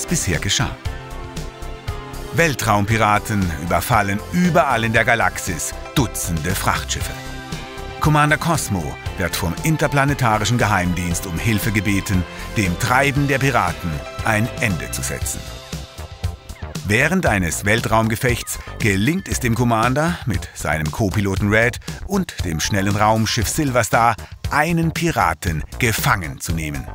was bisher geschah. Weltraumpiraten überfallen überall in der Galaxis Dutzende Frachtschiffe. Commander Cosmo wird vom interplanetarischen Geheimdienst um Hilfe gebeten, dem Treiben der Piraten ein Ende zu setzen. Während eines Weltraumgefechts gelingt es dem Commander mit seinem Co-Piloten Red und dem schnellen Raumschiff Silver Star, einen Piraten gefangen zu nehmen.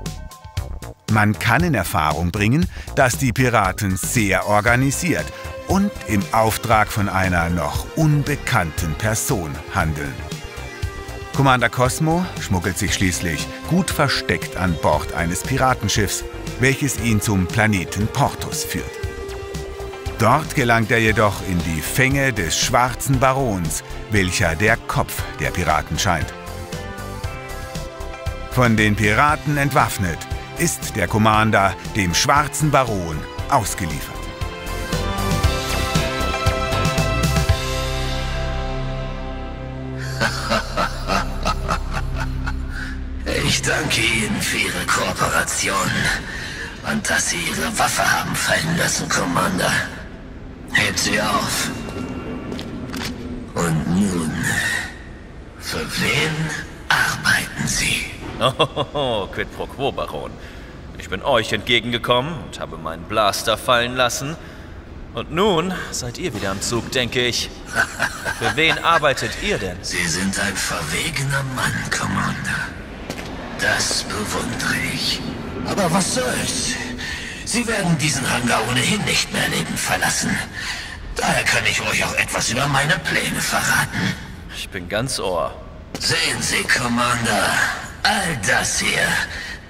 Man kann in Erfahrung bringen, dass die Piraten sehr organisiert und im Auftrag von einer noch unbekannten Person handeln. Commander Cosmo schmuggelt sich schließlich gut versteckt an Bord eines Piratenschiffs, welches ihn zum Planeten Portus führt. Dort gelangt er jedoch in die Fänge des Schwarzen Barons, welcher der Kopf der Piraten scheint. Von den Piraten entwaffnet, ist der Commander dem Schwarzen Baron ausgeliefert. Ich danke Ihnen für Ihre Kooperation und dass Sie Ihre Waffe haben fallen lassen, Commander. Hebt sie auf. Und nun, für wen arbeiten Sie? Oh, quid pro quo, Baron. Ich bin euch entgegengekommen und habe meinen Blaster fallen lassen. Und nun seid ihr wieder am Zug, denke ich. Für wen arbeitet ihr denn? Sie sind ein verwegener Mann, Commander. Das bewundere ich. Aber was soll's? Sie werden diesen Hangar ohnehin nicht mehr lebend verlassen. Daher kann ich euch auch etwas über meine Pläne verraten. Ich bin ganz Ohr. Sehen Sie, Commander. All das hier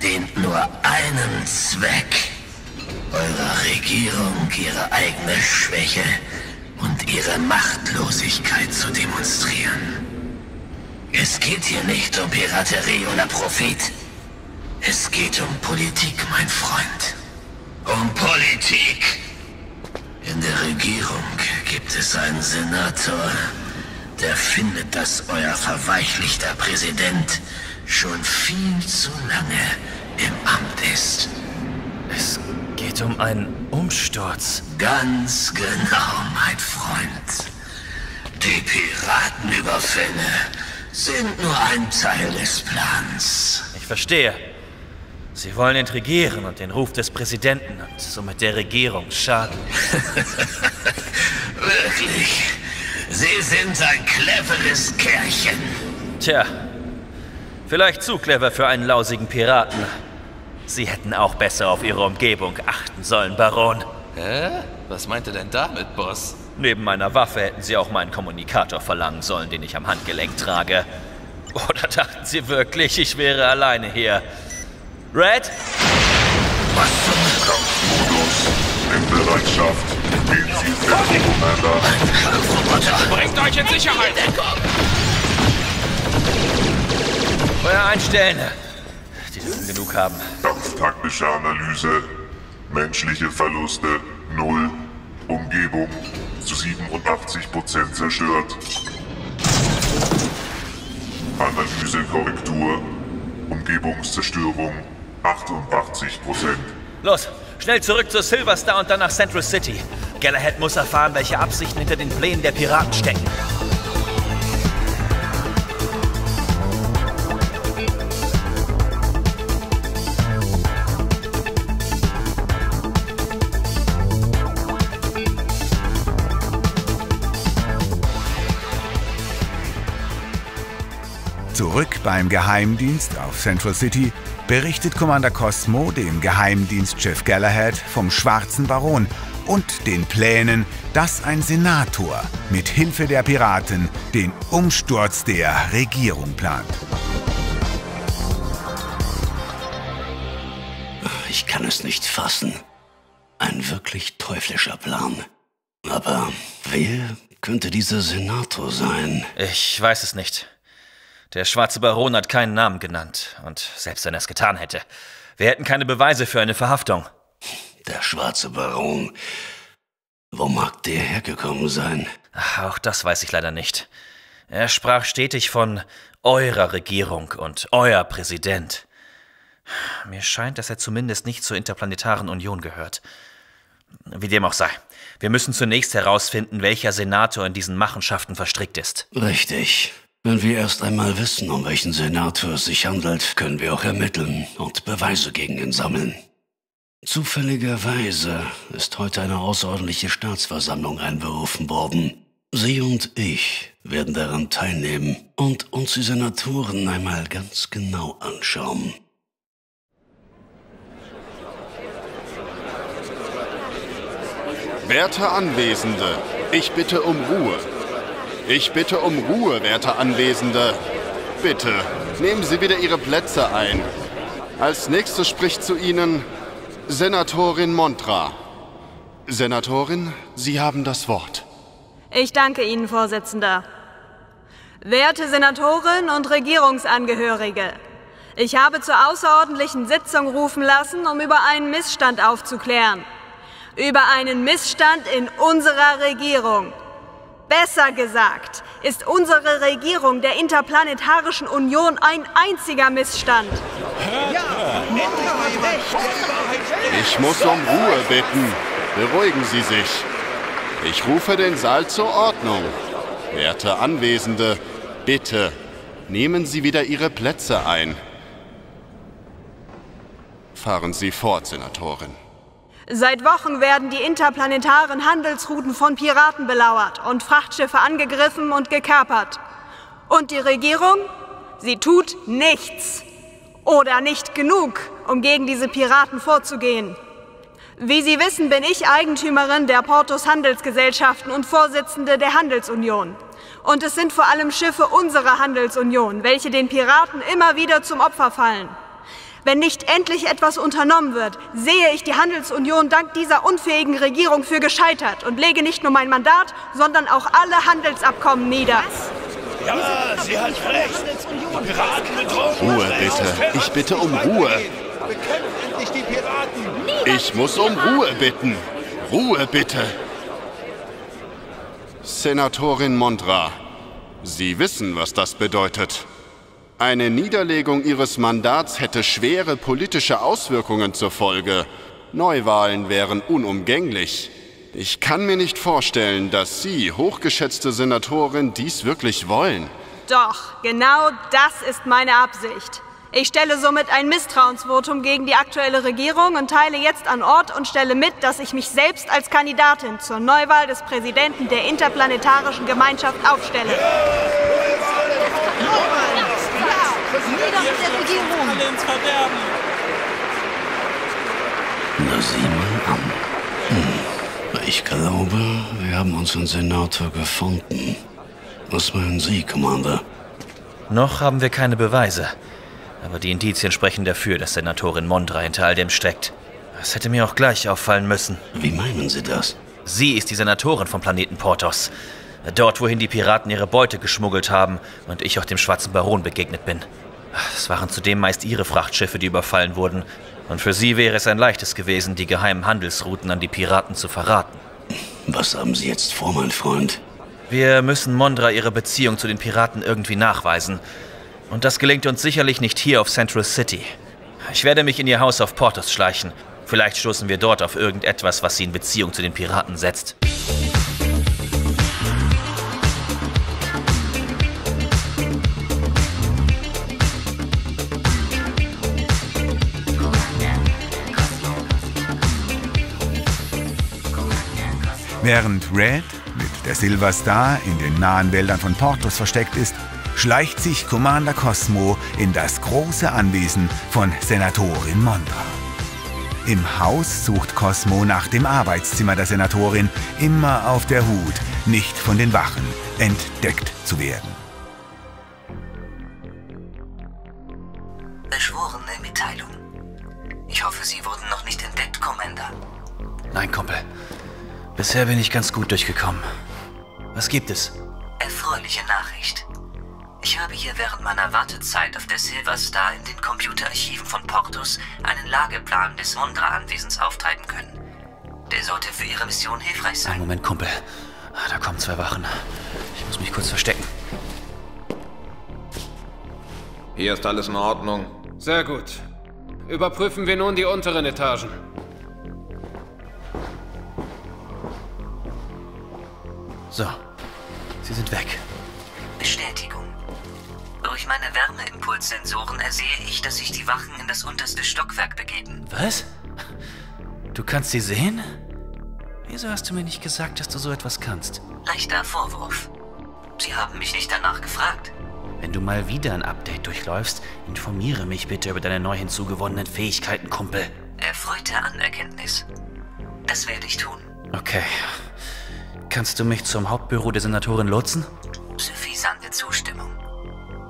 dient nur einem Zweck. Eurer Regierung ihre eigene Schwäche und ihre Machtlosigkeit zu demonstrieren. Es geht hier nicht um Piraterie oder Profit. Es geht um Politik, mein Freund. Um Politik! In der Regierung gibt es einen Senator, der findet, dass euer verweichlichter Präsident schon viel zu lange im Amt ist. Es geht um einen Umsturz. Ganz genau, mein Freund. Die Piratenüberfälle sind nur ein Teil des Plans. Ich verstehe. Sie wollen intrigieren und den Ruf des Präsidenten und somit der Regierung schaden. Wirklich. Sie sind ein cleveres Kerlchen. Tja. Vielleicht zu clever für einen lausigen Piraten. Sie hätten auch besser auf ihre Umgebung achten sollen, Baron. Hä? Was meint ihr denn damit, Boss? Neben meiner Waffe hätten Sie auch meinen Kommunikator verlangen sollen, den ich am Handgelenk trage. Oder dachten Sie wirklich, ich wäre alleine hier? Red? Was zum Kampfmodus? In Bereitschaft. Gehen Sie fertig, Commander. Bringt euch in Sicherheit! Feuer einstellen! Die dürfen genug haben. Kampftaktische Analyse. Menschliche Verluste 0. Umgebung zu 87% zerstört. Analyse Korrektur. Umgebungszerstörung 88%. Los! Schnell zurück zur Silver Star und dann nach Central City. Galahad muss erfahren, welche Absichten hinter den Plänen der Piraten stecken. Zurück beim Geheimdienst auf Central City berichtet Commander Cosmo dem Geheimdienstchef Galahad vom Schwarzen Baron und den Plänen, dass ein Senator mit Hilfe der Piraten den Umsturz der Regierung plant. Ich kann es nicht fassen. Ein wirklich teuflischer Plan. Aber wer könnte dieser Senator sein? Ich weiß es nicht. Der Schwarze Baron hat keinen Namen genannt. Und selbst wenn er es getan hätte, wir hätten keine Beweise für eine Verhaftung. Der Schwarze Baron. Wo mag der hergekommen sein? Ach, auch das weiß ich leider nicht. Er sprach stetig von eurer Regierung und euer Präsident. Mir scheint, dass er zumindest nicht zur Interplanetaren Union gehört. Wie dem auch sei, wir müssen zunächst herausfinden, welcher Senator in diesen Machenschaften verstrickt ist. Richtig. Wenn wir erst einmal wissen, um welchen Senator es sich handelt, können wir auch ermitteln und Beweise gegen ihn sammeln. Zufälligerweise ist heute eine außerordentliche Staatsversammlung einberufen worden. Sie und ich werden daran teilnehmen und uns die Senatoren einmal ganz genau anschauen. Werte Anwesende, ich bitte um Ruhe. Ich bitte um Ruhe, werte Anwesende. Bitte, nehmen Sie wieder Ihre Plätze ein. Als nächstes spricht zu Ihnen Senatorin Mondra. Senatorin, Sie haben das Wort. Ich danke Ihnen, Vorsitzender. Werte Senatoren und Regierungsangehörige, ich habe zur außerordentlichen Sitzung rufen lassen, um über einen Missstand aufzuklären. Über einen Missstand in unserer Regierung. Besser gesagt, ist unsere Regierung der Interplanetarischen Union ein einziger Missstand. Ich muss um Ruhe bitten. Beruhigen Sie sich. Ich rufe den Saal zur Ordnung. Werte Anwesende, bitte, nehmen Sie wieder Ihre Plätze ein. Fahren Sie fort, Senatorin. Seit Wochen werden die interplanetaren Handelsrouten von Piraten belauert und Frachtschiffe angegriffen und gekapert. Und die Regierung? Sie tut nichts. Oder nicht genug, um gegen diese Piraten vorzugehen. Wie Sie wissen, bin ich Eigentümerin der Portus Handelsgesellschaften und Vorsitzende der Handelsunion. Und es sind vor allem Schiffe unserer Handelsunion, welche den Piraten immer wieder zum Opfer fallen. Wenn nicht endlich etwas unternommen wird, sehe ich die Handelsunion dank dieser unfähigen Regierung für gescheitert und lege nicht nur mein Mandat, sondern auch alle Handelsabkommen nieder. Was? Ja, Sie hat recht. Die Piraten bedrohen. Ruhe, bitte. Ich bitte um Ruhe. Bekämpft endlich die Piraten. Ich muss um Ruhe bitten. Ruhe, bitte. Senatorin Mondra, Sie wissen, was das bedeutet. Eine Niederlegung Ihres Mandats hätte schwere politische Auswirkungen zur Folge. Neuwahlen wären unumgänglich. Ich kann mir nicht vorstellen, dass Sie, hochgeschätzte Senatorin, dies wirklich wollen. Doch, genau das ist meine Absicht. Ich stelle somit ein Misstrauensvotum gegen die aktuelle Regierung und teile jetzt an Ort und stelle mit, dass ich mich selbst als Kandidatin zur Neuwahl des Präsidenten der Interplanetarischen Gemeinschaft aufstelle. Na, sieh mal an. Ich glaube, wir haben unseren Senator gefunden. Was meinen Sie, Commander? Noch haben wir keine Beweise. Aber die Indizien sprechen dafür, dass Senatorin Mondra hinter all dem steckt. Das hätte mir auch gleich auffallen müssen. Wie meinen Sie das? Sie ist die Senatorin vom Planeten Porthos. Dort, wohin die Piraten ihre Beute geschmuggelt haben und ich auch dem Schwarzen Baron begegnet bin. Es waren zudem meist ihre Frachtschiffe, die überfallen wurden. Und für sie wäre es ein leichtes gewesen, die geheimen Handelsrouten an die Piraten zu verraten. Was haben Sie jetzt vor, mein Freund? Wir müssen Mondra ihre Beziehung zu den Piraten irgendwie nachweisen. Und das gelingt uns sicherlich nicht hier auf Central City. Ich werde mich in ihr Haus auf Portus schleichen. Vielleicht stoßen wir dort auf irgendetwas, was sie in Beziehung zu den Piraten setzt. Während Red mit der Silver Star in den nahen Wäldern von Portus versteckt ist, schleicht sich Commander Cosmo in das große Anwesen von Senatorin Mondra. Im Haus sucht Cosmo nach dem Arbeitszimmer der Senatorin, immer auf der Hut, nicht von den Wachen entdeckt zu werden. Beschworene Mitteilung. Ich hoffe, Sie wurden noch nicht entdeckt, Commander. Nein, Kumpel. Bisher bin ich ganz gut durchgekommen. Was gibt es? Erfreuliche Nachricht. Ich habe hier während meiner Wartezeit auf der Silver Star in den Computerarchiven von Portus einen Lageplan des Mondra-Anwesens auftreiben können. Der sollte für Ihre Mission hilfreich sein. Einen Moment, Kumpel. Da kommen zwei Wachen. Ich muss mich kurz verstecken. Hier ist alles in Ordnung. Sehr gut. Überprüfen wir nun die unteren Etagen. So, sie sind weg. Bestätigung. Durch meine Wärmeimpulssensoren ersehe ich, dass sich die Wachen in das unterste Stockwerk begeben. Was? Du kannst sie sehen? Wieso hast du mir nicht gesagt, dass du so etwas kannst? Leichter Vorwurf. Sie haben mich nicht danach gefragt. Wenn du mal wieder ein Update durchläufst, informiere mich bitte über deine neu hinzugewonnenen Fähigkeiten, Kumpel. Erfreute Anerkenntnis. Das werde ich tun. Okay. Kannst du mich zum Hauptbüro der Senatorin lotsen? Suffisante Zustimmung.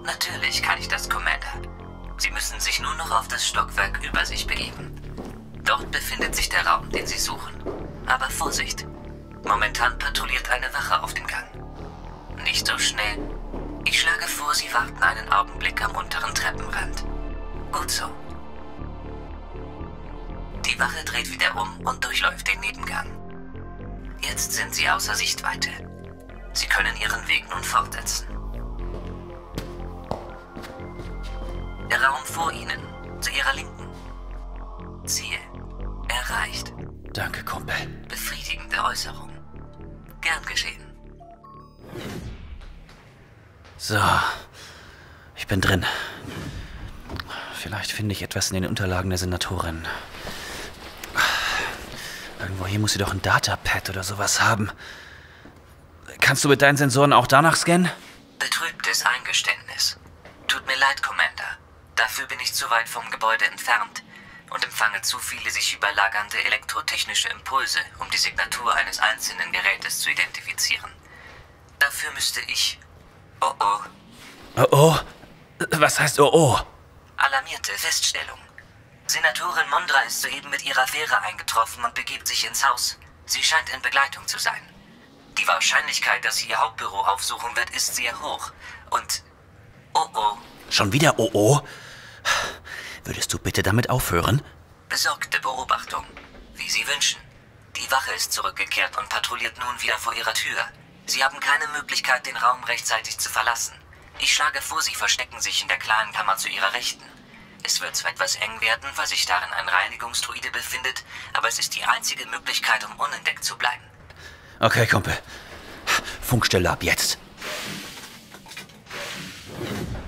Natürlich kann ich das, Commander. Sie müssen sich nur noch auf das Stockwerk über sich begeben. Dort befindet sich der Raum, den Sie suchen. Aber Vorsicht! Momentan patrouilliert eine Wache auf den Gang. Nicht so schnell. Ich schlage vor, Sie warten einen Augenblick am unteren Treppenrand. Gut so. Die Wache dreht wieder um und durchläuft den Nebengang. Jetzt sind Sie außer Sichtweite. Sie können Ihren Weg nun fortsetzen. Der Raum vor Ihnen, zu Ihrer Linken. Ziel erreicht. Danke, Kumpel. Befriedigende Äußerung. Gern geschehen. So, ich bin drin. Vielleicht finde ich etwas in den Unterlagen der Senatorin. Irgendwo hier muss sie doch ein Datapad oder sowas haben. Kannst du mit deinen Sensoren auch danach scannen? Betrübtes Eingeständnis. Tut mir leid, Commander. Dafür bin ich zu weit vom Gebäude entfernt und empfange zu viele sich überlagernde elektrotechnische Impulse, um die Signatur eines einzelnen Gerätes zu identifizieren. Dafür müsste ich... Oh oh. Oh oh? Was heißt oh oh? Alarmierte Feststellung. Senatorin Mondra ist soeben mit ihrer Fähre eingetroffen und begibt sich ins Haus. Sie scheint in Begleitung zu sein. Die Wahrscheinlichkeit, dass sie ihr Hauptbüro aufsuchen wird, ist sehr hoch. Und... Oh oh. Schon wieder oh oh? Würdest du bitte damit aufhören? Besorgte Beobachtung. Wie Sie wünschen. Die Wache ist zurückgekehrt und patrouilliert nun wieder vor ihrer Tür. Sie haben keine Möglichkeit, den Raum rechtzeitig zu verlassen. Ich schlage vor, Sie verstecken sich in der kleinen Kammer zu Ihrer Rechten. Es wird zwar etwas eng werden, weil sich darin ein Reinigungsdroide befindet, aber es ist die einzige Möglichkeit, um unentdeckt zu bleiben. Okay, Kumpel. Funkstelle ab jetzt.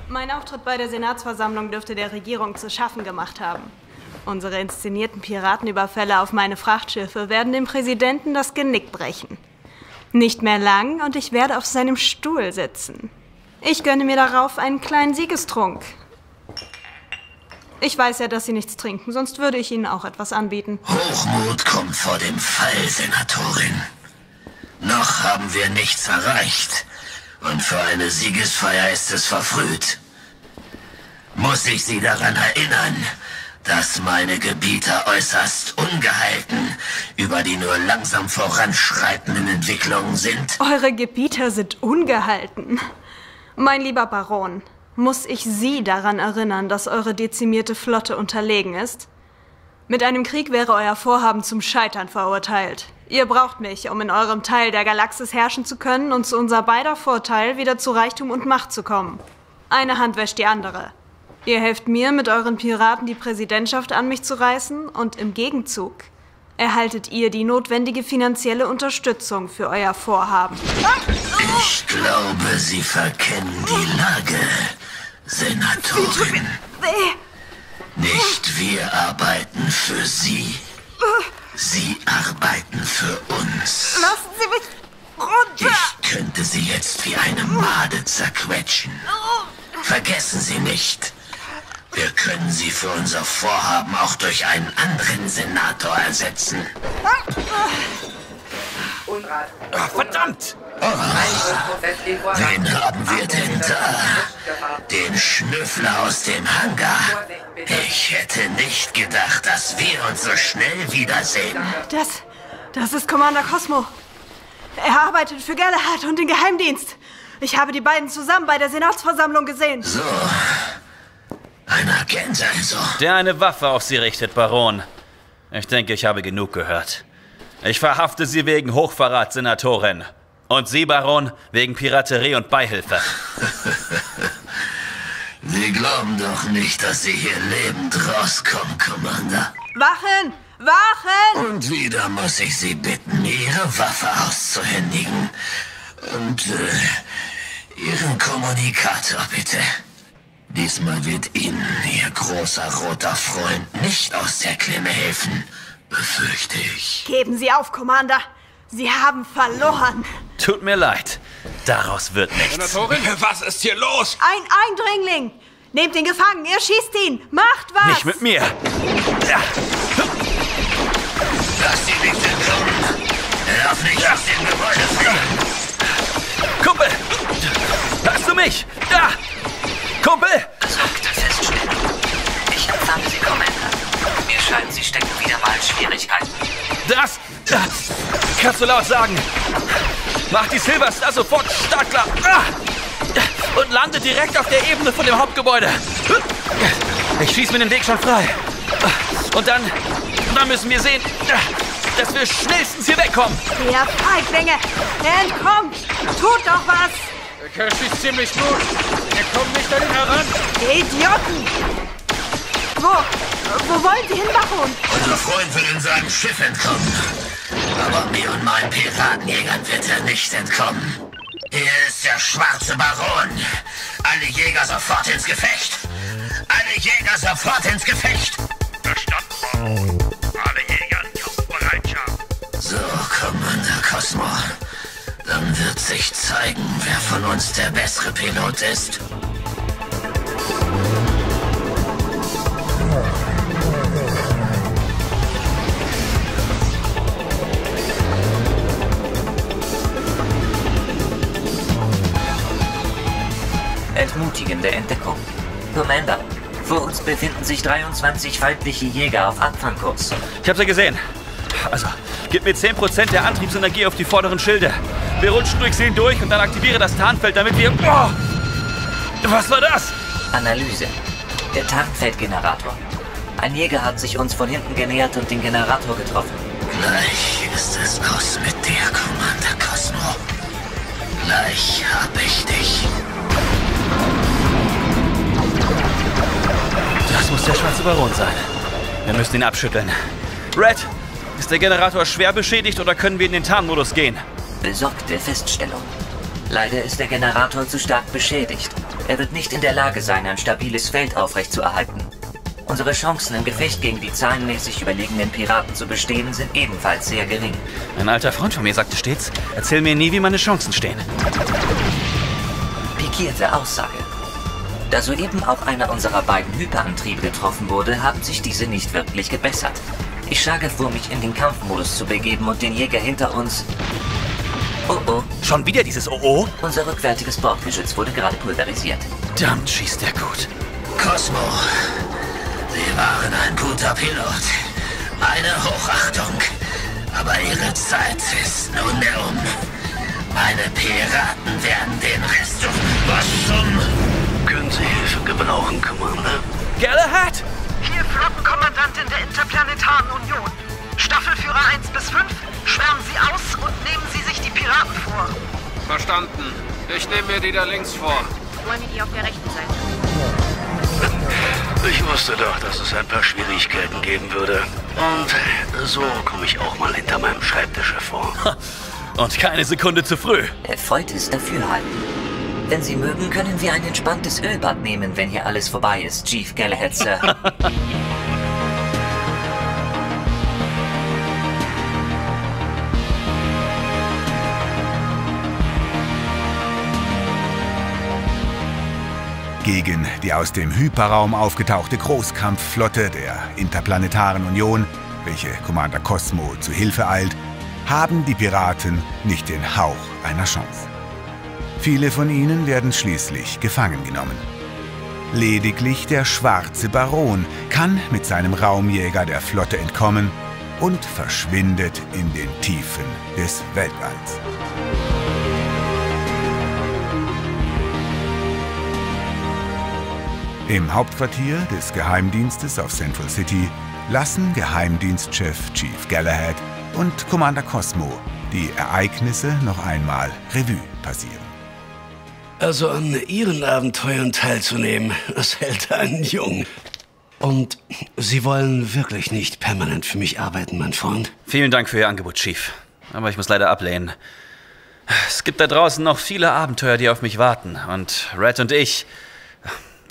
Mein Auftritt bei der Senatsversammlung dürfte der Regierung zu schaffen gemacht haben. Unsere inszenierten Piratenüberfälle auf meine Frachtschiffe werden dem Präsidenten das Genick brechen. Nicht mehr lang und ich werde auf seinem Stuhl sitzen. Ich gönne mir darauf einen kleinen Siegestrunk. Ich weiß ja, dass Sie nichts trinken, sonst würde ich Ihnen auch etwas anbieten. Hochmut kommt vor dem Fall, Senatorin. Noch haben wir nichts erreicht. Und für eine Siegesfeier ist es verfrüht. Muss ich Sie daran erinnern, dass meine Gebieter äußerst ungehalten über die nur langsam voranschreitenden Entwicklungen sind? Eure Gebieter sind ungehalten. Mein lieber Baron, muss ich Sie daran erinnern, dass eure dezimierte Flotte unterlegen ist? Mit einem Krieg wäre euer Vorhaben zum Scheitern verurteilt. Ihr braucht mich, um in eurem Teil der Galaxis herrschen zu können und zu unser beider Vorteil wieder zu Reichtum und Macht zu kommen. Eine Hand wäscht die andere. Ihr helft mir, mit euren Piraten die Präsidentschaft an mich zu reißen und im Gegenzug erhaltet ihr die notwendige finanzielle Unterstützung für euer Vorhaben. Ich glaube, Sie verkennen die Lage, Senatorin. Nicht wir arbeiten für Sie. Sie arbeiten für uns. Lassen Sie mich runter! Ich könnte Sie jetzt wie eine Made zerquetschen. Vergessen Sie nicht, wir können Sie für unser Vorhaben auch durch einen anderen Senator ersetzen. Ach, verdammt! Oh, wen haben wir denn da? Den Schnüffler aus dem Hangar. Ich hätte nicht gedacht, dass wir uns so schnell wiedersehen. Das ist Commander Cosmo. Er arbeitet für Galahad und den Geheimdienst. Ich habe die beiden zusammen bei der Senatsversammlung gesehen. So. Ein Agent also. Der eine Waffe auf Sie richtet, Baron. Ich denke, ich habe genug gehört. Ich verhafte Sie wegen Hochverrat, Senatorin. Und Sie, Baron, wegen Piraterie und Beihilfe. Sie glauben doch nicht, dass Sie hier lebend rauskommen, Commander. Wachen! Wachen! Und wieder muss ich Sie bitten, Ihre Waffe auszuhändigen. Und Ihren Kommunikator, bitte. Diesmal wird Ihnen Ihr großer roter Freund nicht aus der Klemme helfen, befürchte ich. Geben Sie auf, Commander. Sie haben verloren. Tut mir leid. Daraus wird nichts. Senatorin, was ist hier los? Ein Eindringling. Nehmt ihn gefangen. Ihr schießt ihn. Macht was. Nicht mit mir. Ja. Lass die nicht entkommen. Er darf nicht aus dem Gebäude fliegen. Kumpel! Hörst du mich? Da! Kumpel! Sorgte fest schnell. Ich empfange Sie, Commander. Mir scheint, Sie stecken wieder mal in Schwierigkeiten. Das kannst du laut sagen. Mach die Silver Star sofort startklar. Und lande direkt auf der Ebene von dem Hauptgebäude. Ich schieß mir den Weg schon frei. Und dann müssen wir sehen, dass wir schnellstens hier wegkommen. Ja, Feiglinge, entkommt. Tut doch was. Der Kerl schießt ziemlich gut. Er kommt nicht an ihn heran. Idioten. Wo wollen Sie hin, Baron? Unser Freund will in seinem Schiff entkommen. Aber mir und meinen Piratenjägern wird er nicht entkommen. Hier ist der schwarze Baron. Alle Jäger sofort ins Gefecht. Alle Jäger sofort ins Gefecht. Verstanden. Alle Jäger in Kampfbereitschaft. So, Commander Cosmo. Dann wird sich zeigen, wer von uns der bessere Pilot ist. Entmutigende Entdeckung. Commander, vor uns befinden sich 23 feindliche Jäger auf Abfangkurs. Ich hab sie gesehen. Also, gib mir 10% der Antriebsenergie auf die vorderen Schilde. Wir rutschen durch sie durch und dann aktiviere das Tarnfeld, damit wir... Oh! Was war das? Analyse. Der Tarnfeldgenerator. Ein Jäger hat sich uns von hinten genähert und den Generator getroffen. Gleich ist es aus mit dir, Commander Cosmo. Gleich hab ich dich. Das muss der schwarze Baron sein. Wir müssen ihn abschütteln. Red, ist der Generator schwer beschädigt oder können wir in den Tarnmodus gehen? Besorgte Feststellung. Leider ist der Generator zu stark beschädigt. Er wird nicht in der Lage sein, ein stabiles Feld aufrechtzuerhalten. Unsere Chancen im Gefecht gegen die zahlenmäßig überlegenen Piraten zu bestehen, sind ebenfalls sehr gering. Ein alter Freund von mir sagte stets, erzähl mir nie, wie meine Chancen stehen. Pikierte Aussage. Da soeben auch einer unserer beiden Hyperantriebe getroffen wurde, haben sich diese nicht wirklich gebessert. Ich schlage vor, mich in den Kampfmodus zu begeben und den Jäger hinter uns... Oh oh. Schon wieder dieses Oh oh? Unser rückwärtiges Bordgeschütz wurde gerade pulverisiert. Verdammt, schießt er gut. Cosmo, Sie waren ein guter Pilot. Meine Hochachtung. Aber Ihre Zeit ist nun um. Meine Piraten werden den Rest tun. Was zum... Können Sie Hilfe gebrauchen, Commander? Galahad! Hier Flottenkommandantin der Interplanetaren Union. Staffelführer 1 bis 5, schwärmen Sie aus und nehmen Sie sich die Piraten vor. Verstanden. Ich nehme mir die da links vor. Ich nehme die auf der rechten Seite. Ich wusste doch, dass es ein paar Schwierigkeiten geben würde. Und so komme ich auch mal hinter meinem Schreibtisch hervor. Und keine Sekunde zu früh. Erfreutes Dafürhalten. Wenn Sie mögen, können wir ein entspanntes Ölbad nehmen, wenn hier alles vorbei ist, Chief Galahad, Sir. Gegen die aus dem Hyperraum aufgetauchte Großkampfflotte der Interplanetaren Union, welche Commander Cosmo zu Hilfe eilt, haben die Piraten nicht den Hauch einer Chance. Viele von ihnen werden schließlich gefangen genommen. Lediglich der schwarze Baron kann mit seinem Raumjäger der Flotte entkommen und verschwindet in den Tiefen des Weltalls. Im Hauptquartier des Geheimdienstes auf Central City lassen Geheimdienstchef Chief Galahad und Commander Cosmo die Ereignisse noch einmal Revue passieren. Also an Ihren Abenteuern teilzunehmen, das hält einen jung. Und Sie wollen wirklich nicht permanent für mich arbeiten, mein Freund? Vielen Dank für Ihr Angebot, Chief. Aber ich muss leider ablehnen. Es gibt da draußen noch viele Abenteuer, die auf mich warten. Und Red und ich,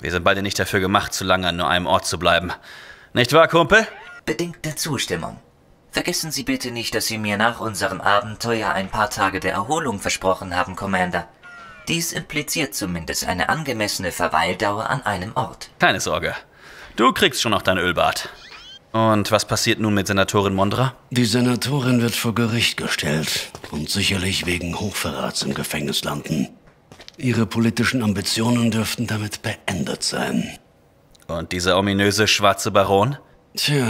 wir sind beide nicht dafür gemacht, zu lange an nur einem Ort zu bleiben. Nicht wahr, Kumpel? Bedingte Zustimmung. Vergessen Sie bitte nicht, dass Sie mir nach unserem Abenteuer ein paar Tage der Erholung versprochen haben, Commander. Dies impliziert zumindest eine angemessene Verweildauer an einem Ort. Keine Sorge. Du kriegst schon noch dein Ölbad. Und was passiert nun mit Senatorin Mondra? Die Senatorin wird vor Gericht gestellt und sicherlich wegen Hochverrats im Gefängnis landen. Ihre politischen Ambitionen dürften damit beendet sein. Und dieser ominöse schwarze Baron? Tja,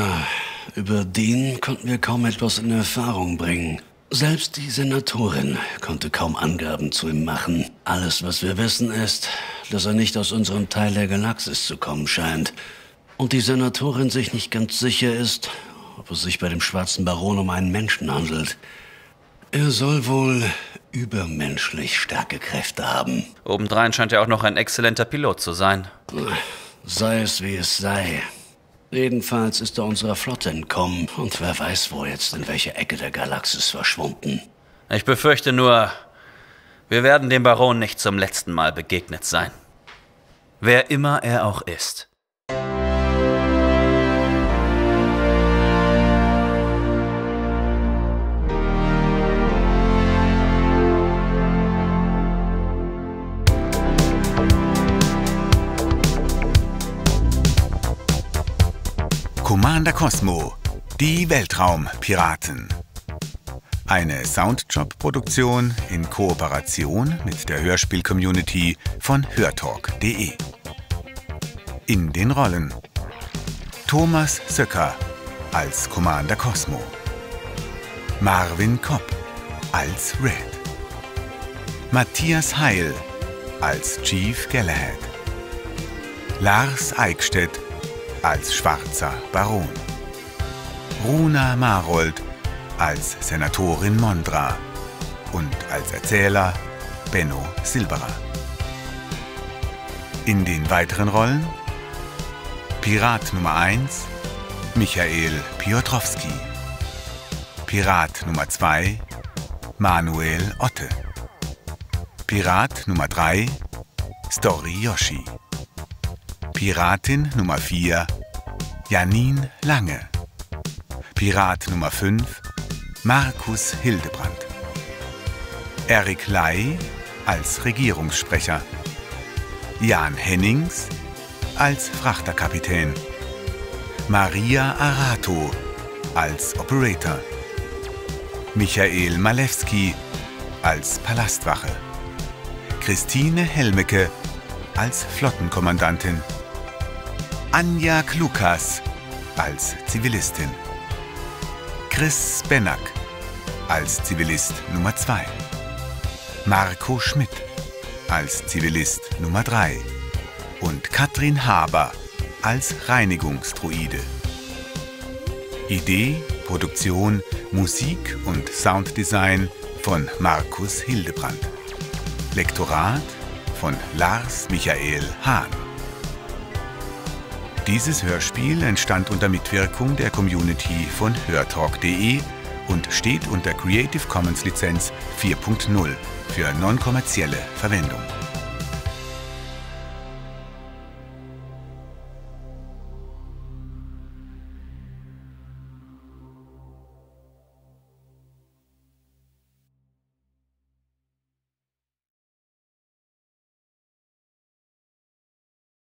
über den konnten wir kaum etwas in Erfahrung bringen. Selbst die Senatorin konnte kaum Angaben zu ihm machen. Alles, was wir wissen, ist, dass er nicht aus unserem Teil der Galaxis zu kommen scheint. Und die Senatorin sich nicht ganz sicher ist, ob es sich bei dem schwarzen Baron um einen Menschen handelt. Er soll wohl übermenschlich starke Kräfte haben. Obendrein scheint er auch noch ein exzellenter Pilot zu sein. Sei es wie es sei. Jedenfalls ist er unserer Flotte entkommen und wer weiß, wo jetzt in welcher Ecke der Galaxis verschwunden. Ich befürchte nur, wir werden dem Baron nicht zum letzten Mal begegnet sein. Wer immer er auch ist. Commander Cosmo, die Weltraumpiraten. Eine Soundjob-Produktion in Kooperation mit der Hörspiel-Community von Hörtalk.de. In den Rollen: Thomas Söcker als Commander Cosmo, Marvin Kopp als Red, Matthias Heil als Chief Galahad, Lars Eichstedt als Schwarzer Baron, Runa Marold als Senatorin Mondra und als Erzähler Benno Silberer. In den weiteren Rollen: Pirat Nummer 1 Michael Piotrowski, Pirat Nummer 2 Manuel Otte, Pirat Nummer 3 STORYoshi, Piratin Nummer 4 Janine Lange, Pirat Nummer 5 Markus Hildebrandt, Erik Lai als Regierungssprecher, Jan Hennings als Frachterkapitän, Maria Arato als Operator, Michael Malewski als Palastwache, Christine Helmecke als Flottenkommandantin, Anja Klukas als Zivilistin, Chris Benack als Zivilist Nummer 2, Marco Schmidt als Zivilist Nummer 3 und Katrin Haber als Reinigungsdruide. Idee, Produktion, Musik und Sounddesign von Markus Hildebrandt. Lektorat von Lars Michael Hahn. Dieses Hörspiel entstand unter Mitwirkung der Community von Hörtalk.de und steht unter Creative Commons Lizenz 4.0 für non-kommerzielle Verwendung.